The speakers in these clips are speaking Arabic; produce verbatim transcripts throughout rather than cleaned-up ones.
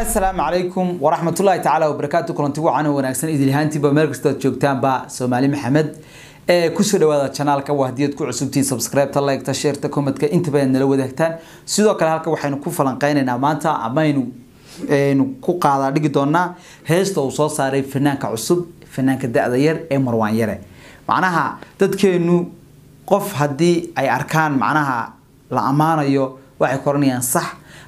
السلام عليكم ورحمة الله تعالى وبركاته. كلنتي وعنا ونعكسن إذا لهانتي بمركز تجوكتان با سومالي محمد. كسر لوادا القناة كوهديت كل عصبتين سبسكرايب تلايك تشير تكومنت كأنت بين لوادا كتان سيدو كلها كوحين كوفلان قاين نامانتا عماينو إنه كوقعة لقيتونا هست وصوص صار فنان كعصب فنان كده أذير إمروان يره معناها تذكر إنه قف هدي أي أركان معناها الأمانة يو واحد كورنيان صح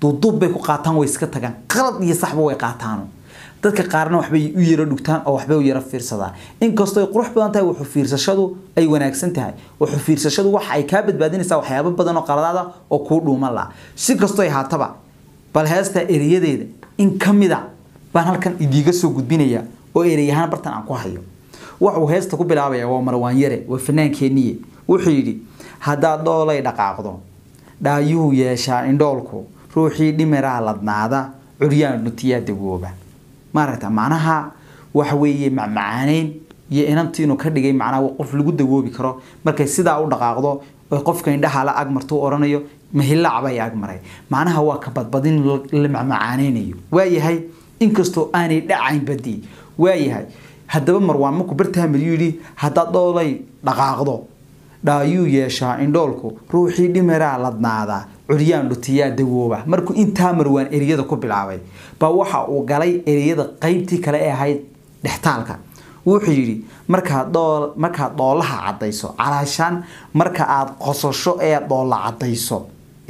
تضبك وقاطان ويسكتها قد يصح بوي قاطانه تذكر قارنا وحبي يردوكتان أو وحبي يرفير صدا إن كاستو يقروح بدنته وحفير سشدو أي وناكسنتها وحفير سشدو وحي كابد بعدين سو حياب بدن وقرضة وكله ملا شيء كاستو يهاتبع بل هستا إريدة إن كم يدا بحنا كان يديجس وجود بينيا وإريها برتنا عن قاهيو وعوهستا كوب العبية ومروان يره وفنان كينية وحيدي هذا دولة يدقعقدون دا يو يشان إن دولكو روحي دمرة لدنا هذا عريان نتيجة دقوبة مرة معناها وحوي مع معنين ينامتينو كده جاي معنا وقف لجود دقوب بكرة مركز سدا أو دقعقدون وقف كين ده على أجمر تو أورانيو مهلا عباية أجمرة معناها هو كبد بدين لمع معانينيو ويا هاي إنكستو أني لا عين بدي ويا هاي هذا بمروان مكو برتهم اليوري هذا دولي دقعقدون دا يو يشان إن دولكو روحي دمرة لدنا هذا عريان لطيا دوبه مركو إن تامروان إريده كوبل عوي بوحة وجلي إريده قيبتي كلا هاي نحتالك وحيري مركها دول مركها دولها عطيسو علشان مركها قصر شو إيه دولها عطيسو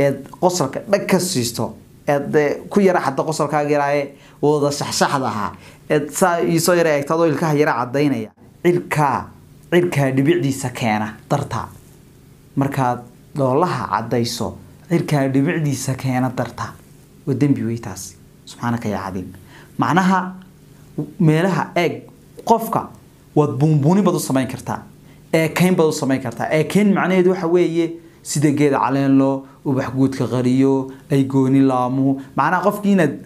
إيه قصرك بكسيستو إيه كل راح تقصر كاجراء وده صح صح ده إيه سا يصير إيه تدور الكه يرا عطينا يا الكه الكه اللي بيعدي سكانة ترتع مركها دولها عطيسو الكلام اللي بعدي سكانة درتها والدم بيويتاس سبحانك يا عظيم معناها مالها اج قفك وبونبوني بدو سماين كرتا اكين بدو سماين كرتا اكين معناه دو حويه سيده جيد علين لو وبحقود كغريو اي جوني لامو معناها قفكينا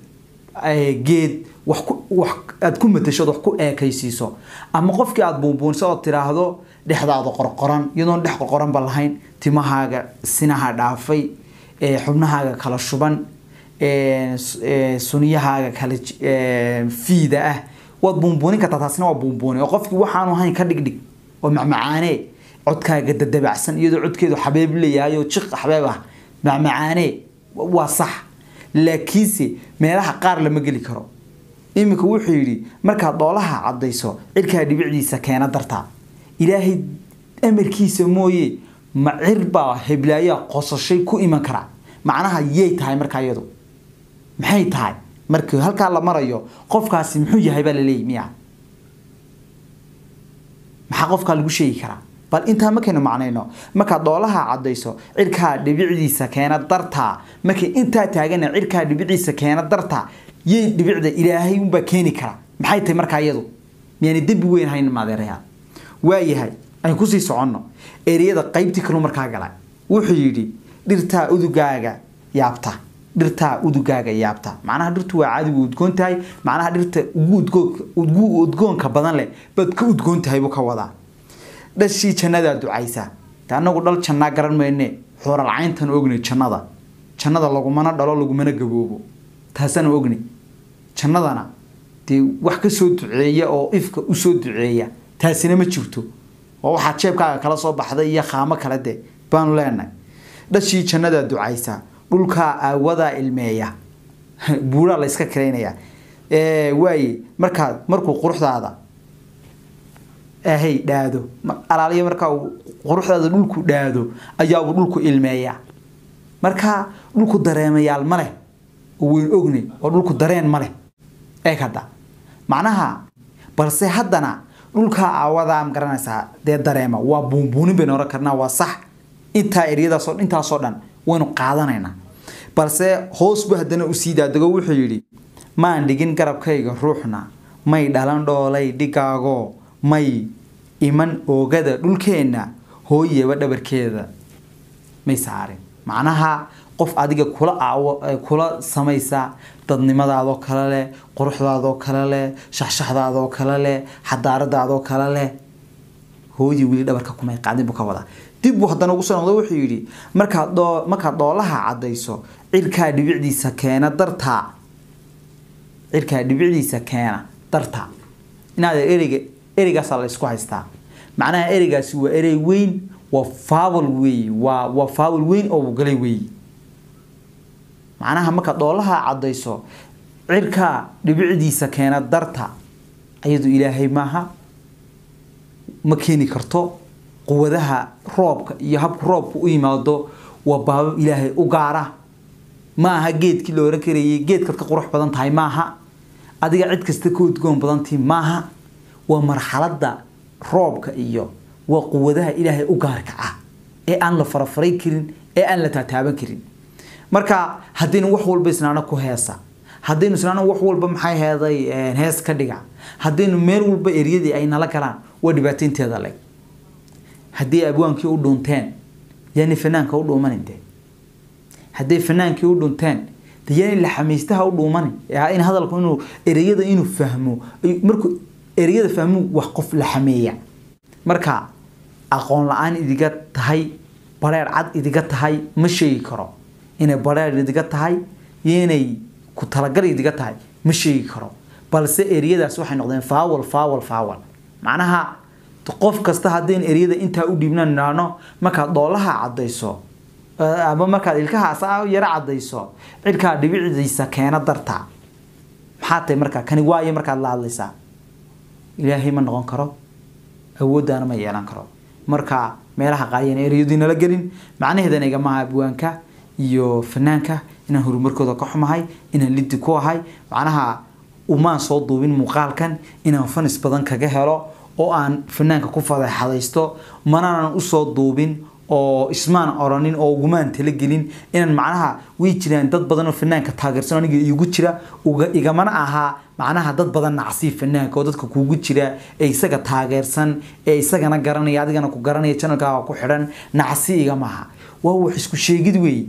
جيد وحكو ادكون متشاد وحكو اكيسيسو اما قفك اد بونبون سو تراهدو دخداده قرقران يدون دخ قرقران بالهين تيمهاغا سينها دافاي ee xubnahaaga kala shuban ee suniyahaaga kala fiida ah wad buunbuunin ka taasina waa buunbuunin oo qofkii waxaan u hayn ka dhigdhig oo macmacaane codkaaga dadabacsan iyadoo codkeedu xabeeb leeyahay oo jiq xabeeb ah macmacaane waa sax laakiinse meelaha qaar lama geli karo imika wuxuu yiri marka doolaha cadayso cirka dhibicdiisa keena darta ilaahay amarkiisa mooyee ma cirba heblaaya qosashay ku iman kara معناها يي تاي مركا يدو محي تاي مركو هالكا لا مرايو قفكاسي مخو يahay ba leey miya maxaa qofka lagu sheegi kara bal inta ma keenno macnayno marka doolaha cadayso cirka dhibiciisa keena darta marka inta taagana cirka dhibiciisa keena darta yee dhibicda ilaahay u ba keeni kara maxay tahay marka yadu miyani dib weyn hayn maadeerayaa waayahay ay ku sii soconno ereyada qaybtii kala marka galay wuxuu yiri dirta udugaaga yaabta dirta udugaaga yaabta macnaha dirtu waa caadi udgoon tahay macnaha dirta ugu udgoon udgoon ka badan leh bad ka udgoon tahay buu ka wada dashi jannada ducaysa taanagu dhal janna garan meene xooral cayntan ogni jannada jannada lagu mana dhalo lagu mana gaboobo taasan ogni jannadana tii wax ka soo duceeya oo ifka u soo duceeya taasina ma jirto oo waxa jeebkaaga kala soo baxday iyo qaamo kala de baan leenay دشي جندا دعيسا بولكا ودا المية بورا لسكا كرينيا ايه واي مركا مركو قروح هذا اهي دادو على مركا قروح هذا لولكو دادو اياو لولكو المية مركا لولكو دريميا الملي وين اغني ولولكو درين ملي ايه كدا معناها برسي حدنا لولكا ودا مقرنسا دي دريما وبونبوني بنورا كرنا وصح inta eriyada soo inta soo dhan waynu qaadanayna balse hoos buu hadana u sii daadago wuxuu yiri maan dhigin karabkayga ruuxna may dhalan dhoolay dhigaago may iman oogada dhulkeenna hooyaba dhabarkeeda may saarin macnaha qof adiga kula kula samaysa dadnimadaado kala leh quruxdaado kala leh shahshahdaado kala leh xadaaradaado kala leh hooyi wili dhabarka kumay qaadin buu ka wada dib buu haddana ugu soo noqday wuxuu yiri marka doo marka doolaha cadayso cirka dhibicdiisa keena darta cirka dhibicdiisa keena darta inaad eriga eriga sala isku haystaa macnaha erigaasi waa erey weyn وفاول وي وفاول وين أو قلي وي معناها مك دولها عضيسو عركا لبعدي سكانة درتا أيدو إلهي معها مكيني كرتو قوتها روب يهب روب ويمادو وباب إلهي أجارة معها جد كيلو ركري جد كرت قروح بدن تاي معها أديك عد كستكوت قوم بدن تي معها ومرحلة دا روب كإيو وقوتها إلهي أجارك عه إيه أن لفرفري كرين إيه أن لتتابع كرين مركا هدين وحول بسنانا كهاسة هدين سنانا وحول بمحي هذا هاس كدجع هدين ميرول بإريدي أي نلا كلام ودبتين تذلك هدي أبوان كي ودون تان يعني فنان كي ودون منين ده هدي فنان كي ودون تان يعني اللي حميستها ودون منين يعني هذا القانون إريدي إنه فهمه مركو إريدي فهمه وقف لحمية مركا أقول الآن إذا قت هاي برر عد إذا قت هاي مشي كرا إن برر إذا قت هاي يعني كتلقى إذا قت هاي مشي كرا بس إريدة سوح نقدم فاول فاول فاول معناها تقف كستها دين إريدة أنت أودي من النانا ما كضالها عديسا أما ما كإلك هسا يرى عديسا إلك دبيع ديسا كان درتا حتى مركا كان واي مركا الله ليسا إلهي من غنكرا أودنا ما يعلن كرو مركع ميرح قاين إيريودينا لجرين معناه هذا نيجا مع أبوانك يو فنانك إنه هو مركو دكحم هاي إنه اللي دكوا هاي معناها وما صدوا بين مقال كان إنه فنس بدن كجهرة أو عن فنانك كوفا هذا يستو منانا أصدوا بين أو إسمان أرانين أو جمان تلجرين إن معناها ويجرين ضد بدن الفنانك تاجر سنة يجوتشرا وإجا مناها معناها ضد بدن عصيف فنانك ودك كوجوتشرا إيساك تاجر سن إيساك أنا جراني عادي أنا كجراني كنا كوحرن نعصي إجا معها وهو حسك شيء جدوي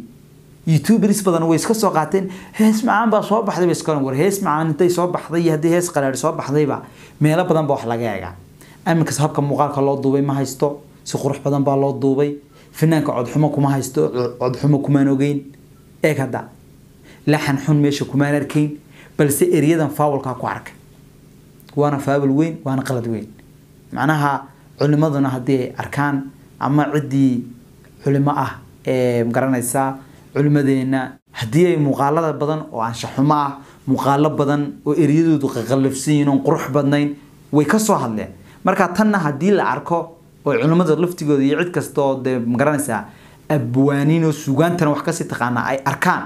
يوتيوب ريس بدن ويسك ساقتين هيس معان بصوب بحذي بسكان ور هيس معان تي صوب بحذي هدي هيس قرار صوب بحذي بع ميلا بدن بحلاجة أما كسحب كم مقال كلا دوبي ما هيستو سخروح بدن بالله دوبي فنانك عد حماكم ما هيستو عد حماكم ما نوجين إيه كدا لحن حن ميشكم ما نركين بس إريدا فاول كعكوارك وأنا فاول وين وأنا قلد وين معناها علماءنا هدي أركان أما عدي علماء ااا مقارنة سا علماء دينا هدي مقالة بدن وعن شحماء مقالة بدن وإريدو تغلفسين ونقرح بدنين ويكسوا هلا مركا تنا هدي العركة وعلماء اللفتقو دي عد كستو دي مقرانسا أبوانين وسوغان تنوح كاسي تقانا أي أركان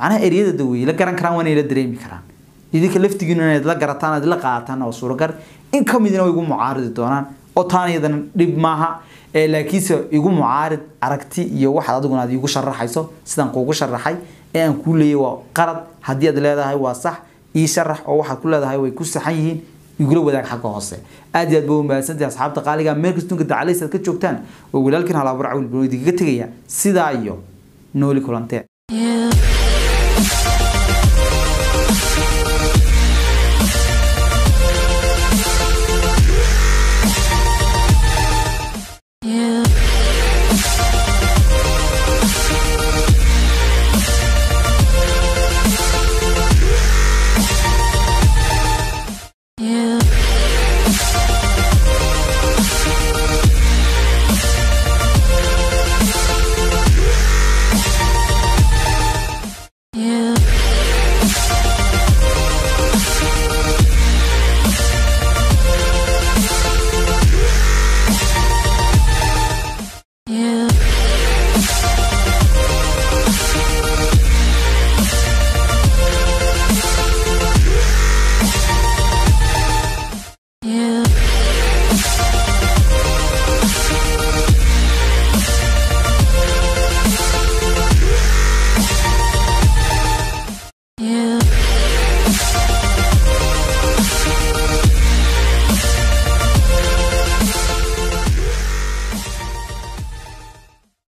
معناها إريادة دوي لقران كران واني لدريمي كران يديك اللفتقو نانا دي لقراتانا دي لقاتانا وصورقار إن كم يدينا ويقو معارض دونان أو تاني يدن ريب ماها لكيسو يقو معارض عركتي يو واحد عدوغنا دي يقو شرحيسو سيدان قوغو شرحي إن كل يو قرد هدية دلادا هاي واسح يشرح أو واحد كل هاي ويكو سحيهين يقولوا بدك حق هوسه ادي ادبو مباسنتي اصحاب تقاليغا ميركس تونك دعليسد ka joogtaan oo walaalkin halaabarac walbooydiga tagaya sida ayo nooli kulante